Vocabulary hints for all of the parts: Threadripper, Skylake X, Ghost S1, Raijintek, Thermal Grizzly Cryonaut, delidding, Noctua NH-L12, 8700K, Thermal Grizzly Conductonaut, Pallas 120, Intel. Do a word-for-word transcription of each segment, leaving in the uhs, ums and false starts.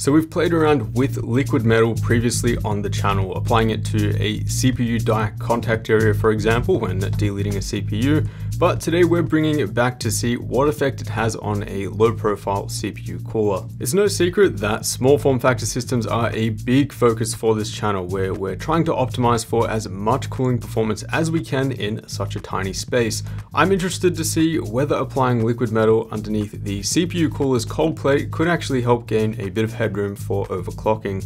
So we've played around with liquid metal previously on the channel, applying it to a C P U die contact area, for example, when deleting a C P U. But today we're bringing it back to see what effect it has on a low profile C P U cooler. It's no secret that small form factor systems are a big focus for this channel, where we're trying to optimize for as much cooling performance as we can in such a tiny space. I'm interested to see whether applying liquid metal underneath the C P U cooler's cold plate could actually help gain a bit of head room for overclocking.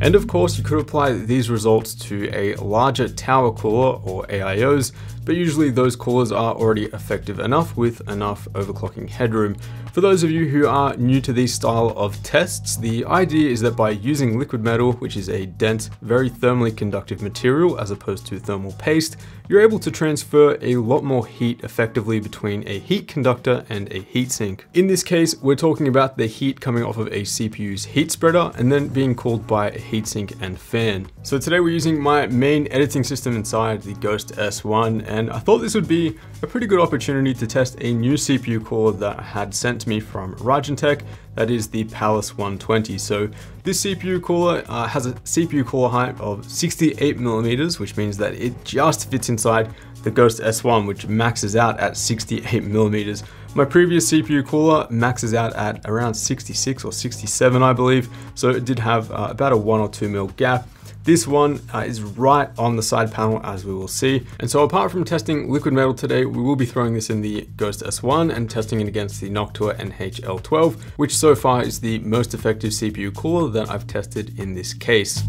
And of course, you could apply these results to a larger tower cooler or A I Os, but usually those coolers are already effective enough with enough overclocking headroom. For those of you who are new to these style of tests, the idea is that by using liquid metal, which is a dense, very thermally conductive material as opposed to thermal paste, you're able to transfer a lot more heat effectively between a heat conductor and a heat sink. In this case, we're talking about the heat coming off of a C P U's heat spreader and then being cooled by a heatsink and fan. So today we're using my main editing system inside the Ghost S one, and I thought this would be a pretty good opportunity to test a new C P U cooler that I had sent to me from Raijintek, that is the Pallas one twenty. So this C P U cooler uh, has a C P U cooler height of sixty-eight millimeters, which means that it just fits inside the Ghost S one, which maxes out at sixty-eight millimeters. My previous C P U cooler maxes out at around sixty-six or sixty-seven, I believe. So it did have uh, about a one or two mil gap. This one uh, is right on the side panel, as we will see. And so apart from testing liquid metal today, we will be throwing this in the Ghost S one and testing it against the Noctua N H L twelve, which so far is the most effective C P U cooler that I've tested in this case.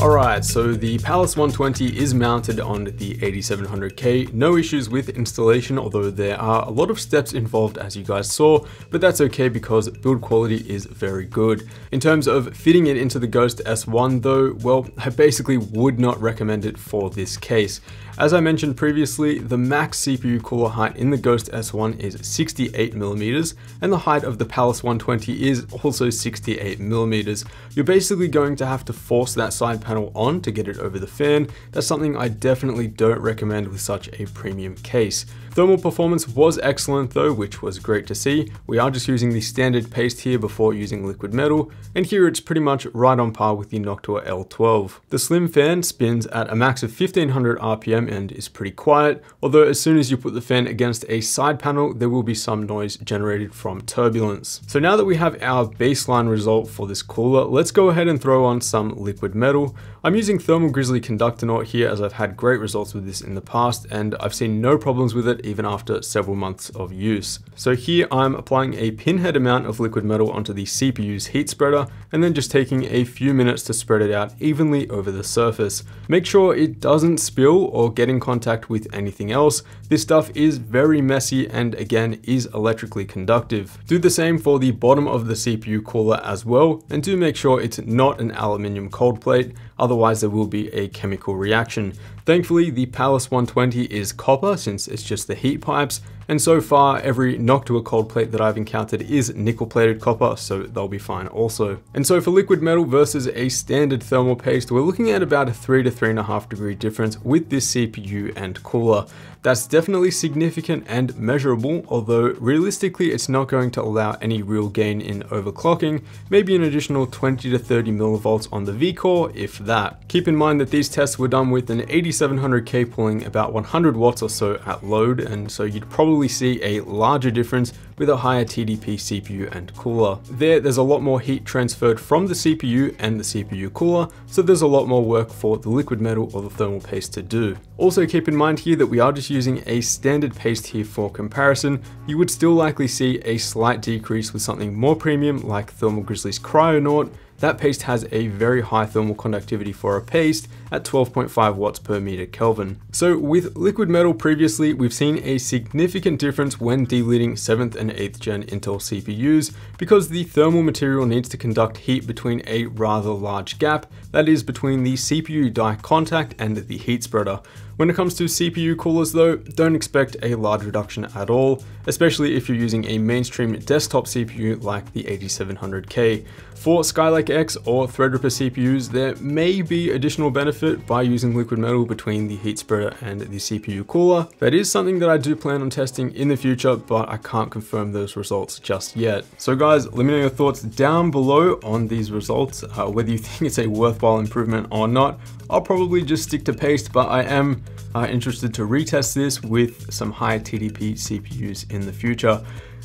Alright, so the Pallas one twenty is mounted on the eighty-seven hundred K, no issues with installation, although there are a lot of steps involved as you guys saw, but that's okay because build quality is very good. In terms of fitting it into the Ghost S one though, well, I basically would not recommend it for this case. As I mentioned previously, the max C P U cooler height in the Ghost S one is sixty-eight millimeters, and the height of the Pallas one twenty is also sixty-eight millimeters. You're basically going to have to force that side panel on to get it over the fan. That's something I definitely don't recommend with such a premium case. Thermal performance was excellent though, which was great to see. We are just using the standard paste here before using liquid metal, and here it's pretty much right on par with the Noctua L twelve. The slim fan spins at a max of fifteen hundred R P M and is pretty quiet, although as soon as you put the fan against a side panel, there will be some noise generated from turbulence. So now that we have our baseline result for this cooler, let's go ahead and throw on some liquid metal. I'm using Thermal Grizzly Conductonaut here as I've had great results with this in the past, and I've seen no problems with it even after several months of use. So here I'm applying a pinhead amount of liquid metal onto the C P U's heat spreader and then just taking a few minutes to spread it out evenly over the surface. Make sure it doesn't spill or get in contact with anything else. This stuff is very messy and again is electrically conductive. Do the same for the bottom of the C P U cooler as well, and do make sure it's not an aluminium cold plate. Otherwise, there will be a chemical reaction. Thankfully, the Pallas one twenty is copper since it's just the heat pipes, and so far every Noctua cold plate that I've encountered is nickel plated copper, so they'll be fine also. And so for liquid metal versus a standard thermal paste, we're looking at about a three to three and a half degree difference with this C P U and cooler. That's definitely significant and measurable, although realistically it's not going to allow any real gain in overclocking, maybe an additional twenty to thirty millivolts on the V-core, if that. Keep in mind that these tests were done with an eighty eighty-seven hundred K pulling about one hundred watts or so at load, and so you'd probably see a larger difference with a higher T D P C P U and cooler. There, there's a lot more heat transferred from the C P U and the C P U cooler, so there's a lot more work for the liquid metal or the thermal paste to do. Also keep in mind here that we are just using a standard paste here for comparison. You would still likely see a slight decrease with something more premium like Thermal Grizzly's Cryonaut. That paste has a very high thermal conductivity for a paste at twelve point five watts per meter Kelvin. So with liquid metal previously, we've seen a significant difference when deleting seventh and eighth gen Intel C P Us because the thermal material needs to conduct heat between a rather large gap, that is between the C P U die contact and the heat spreader. When it comes to C P U coolers though, don't expect a large reduction at all, especially if you're using a mainstream desktop C P U like the eighty-seven hundred K. For Skylake X or Threadripper C P Us, there may be additional benefit by using liquid metal between the heat spreader and the C P U cooler. That is something that I do plan on testing in the future, but I can't confirm those results just yet. So guys, let me know your thoughts down below on these results, uh, whether you think it's a worthwhile improvement or not. I'll probably just stick to paste, but I am uh, interested to retest this with some higher T D P C P Us in the future.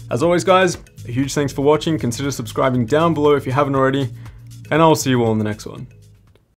As always guys, a huge thanks for watching. Consider subscribing down below if you haven't already, and I'll see you all in the next one.